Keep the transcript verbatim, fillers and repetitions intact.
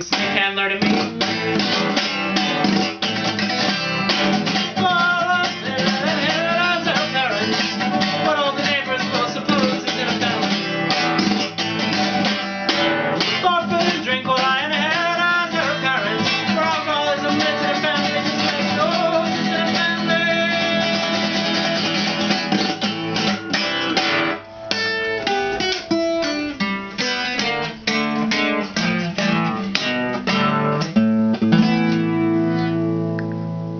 things we can learn to make.